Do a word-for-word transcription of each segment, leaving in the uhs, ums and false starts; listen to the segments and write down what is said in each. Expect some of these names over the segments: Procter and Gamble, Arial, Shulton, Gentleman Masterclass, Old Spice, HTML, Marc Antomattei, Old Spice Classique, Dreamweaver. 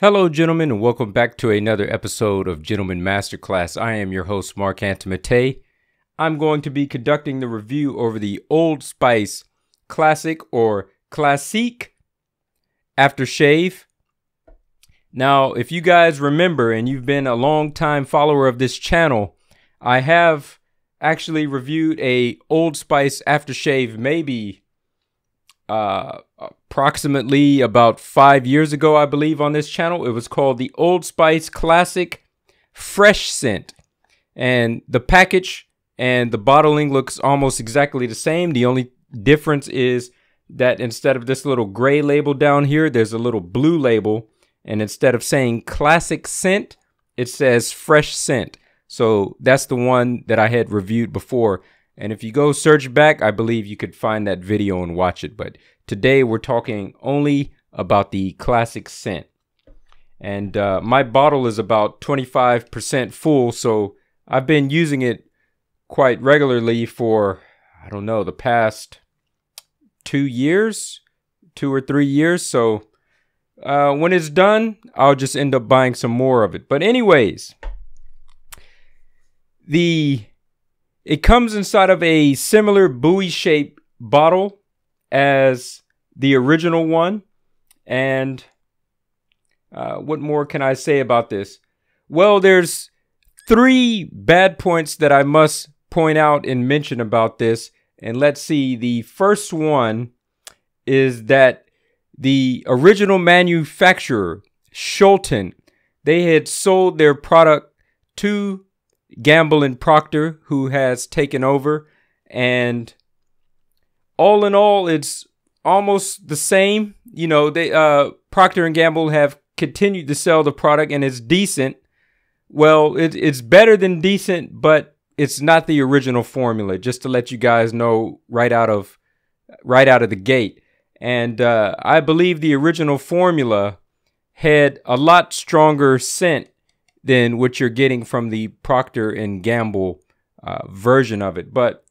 Hello, gentlemen, and welcome back to another episode of Gentleman Masterclass. I am your host, Marc Antomattei. I'm going to be conducting the review over the Old Spice Classic or Classique Aftershave. Now, if you guys remember, and you've been a long-time follower of this channel, I have actually reviewed a Old Spice aftershave maybe Uh, approximately about five years ago, I believe, on this channel. It was called the Old Spice Classic Fresh Scent, and the package and the bottling looks almost exactly the same. The only difference is that instead of this little gray label down here, there's a little blue label, and instead of saying Classic Scent, it says Fresh Scent. So that's the one that I had reviewed before. And if you go search back, I believe you could find that video and watch it. But today we're talking only about the Classic Scent. And uh, my bottle is about twenty-five percent full, so I've been using it quite regularly for, I don't know, the past two years, two or three years. So uh, when it's done, I'll just end up buying some more of it. But anyways, the... it comes inside of a similar buoy-shaped bottle as the original one. And uh, what more can I say about this? Well, there's three bad points that I must point out and mention about this. And let's see. The first one is that the original manufacturer, Shulton, they had sold their product to Gamble and Procter, who has taken over, and all in all, it's almost the same. You know, they uh, Procter and Gamble have continued to sell the product, and it's decent. Well, it, it's better than decent, but it's not the original formula. Just to let you guys know right out of right out of the gate, and uh, I believe the original formula had a lot stronger scent than what you're getting from the Procter and Gamble uh, version of it. But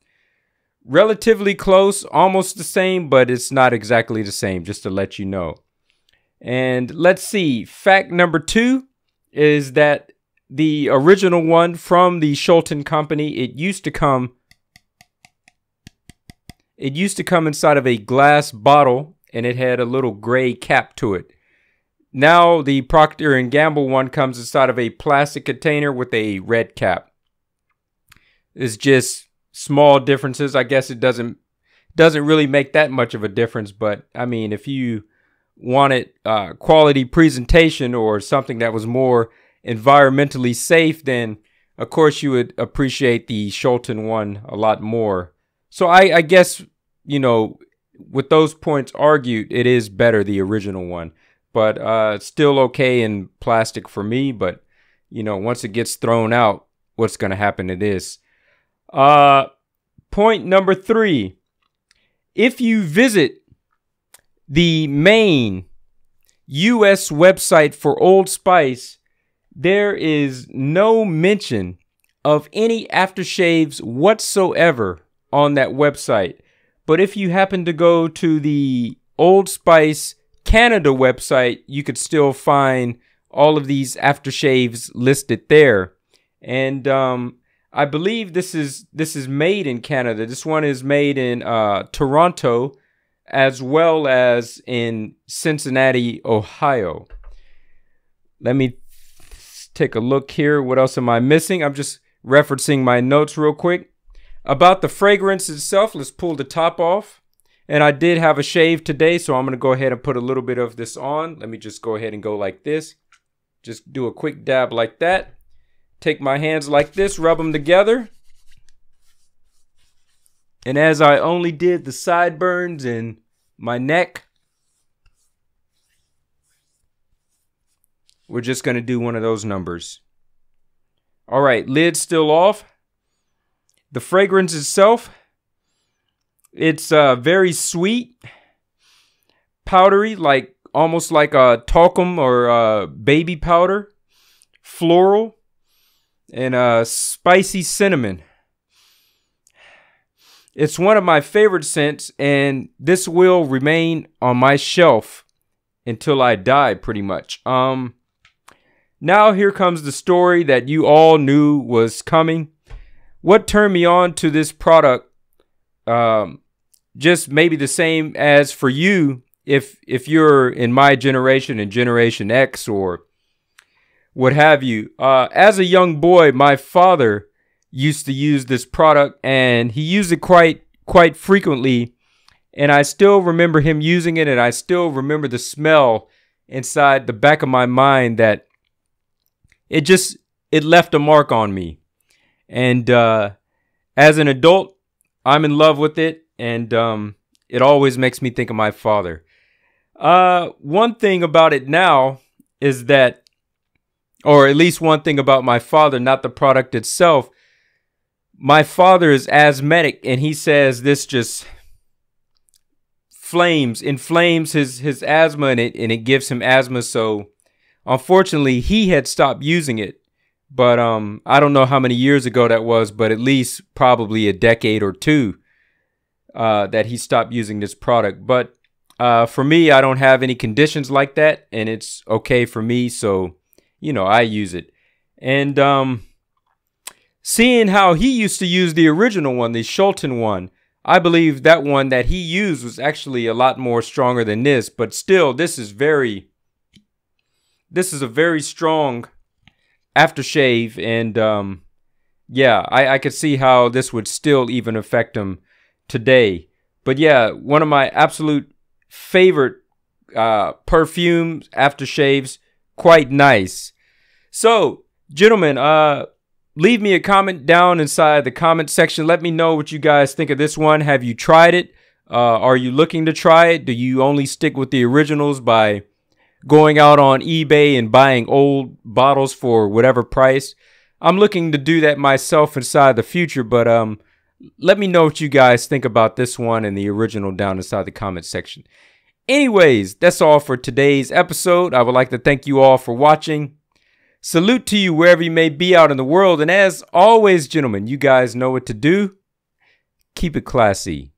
relatively close, almost the same, but it's not exactly the same, just to let you know. And let's see, fact number two is that the original one from the Shulton company, it used to come, it used to come inside of a glass bottle, and it had a little gray cap to it. Now the Procter and Gamble one comes inside of a plastic container with a red cap. It's just small differences. I guess it doesn't doesn't really make that much of a difference, but I mean, if you wanted uh, quality presentation or something that was more environmentally safe, then of course you would appreciate the Shulton one a lot more. So I, I guess, you know, with those points argued, it is better, the original one. But uh, it's still okay in plastic for me. But, you know, once it gets thrown out, what's going to happen to this? Uh, point number three. If you visit the main U S website for Old Spice, there is no mention of any aftershaves whatsoever on that website. But if you happen to go to the Old Spice Canada website, you could still find all of these aftershaves listed there. And um, I believe this is this is made in Canada. This one is made in uh, Toronto, as well as in Cincinnati, Ohio. Let me take a look here. What else am I missing? I'm just referencing my notes real quick. About the fragrance itself, let's pull the top off. And I did have a shave today, so I'm going to go ahead and put a little bit of this on. Let me just go ahead and go like this. Just do a quick dab like that. Take my hands like this, rub them together. And as I only did the sideburns and my neck, we're just going to do one of those numbers. All right, lid still off. The fragrance itself, it's uh, very sweet, powdery, like almost like a talcum or a baby powder, floral, and a spicy cinnamon. It's one of my favorite scents, and this will remain on my shelf until I die, pretty much. Um, now here comes the story that you all knew was coming. What turned me on to this product, um, just maybe the same as for you, if if you're in my generation and Generation X or what have you. Uh, as a young boy, my father used to use this product, and he used it quite quite frequently, and I still remember him using it, and I still remember the smell inside the back of my mind that it just, it left a mark on me. And uh, as an adult, I'm in love with it, and um, it always makes me think of my father. Uh, one thing about it now is that, or at least one thing about my father, not the product itself, my father is asthmatic, and he says this just flames, inflames his, his asthma, and it, and it gives him asthma. So unfortunately, he had stopped using it. But um, I don't know how many years ago that was, but at least probably a decade or two uh, that he stopped using this product. But uh, for me, I don't have any conditions like that, and it's okay for me. So, you know, I use it. And um, seeing how he used to use the original one, the Shulton one, I believe that one that he used was actually a lot more stronger than this. But still, this is very, this is a very strong aftershave. And um, yeah, I, I could see how this would still even affect him today. But yeah, one of my absolute favorite uh, perfumes, aftershaves, quite nice. So, gentlemen, uh, leave me a comment down inside the comment section. Let me know what you guys think of this one. Have you tried it? Uh, are you looking to try it? Do you only stick with the originals by going out on eBay and buying old bottles for whatever price? I'm looking to do that myself inside the future, but um, let me know what you guys think about this one and the original down inside the comment section. Anyways, that's all for today's episode. I would like to thank you all for watching. Salute to you wherever you may be out in the world. And as always, gentlemen, you guys know what to do. Keep it classy.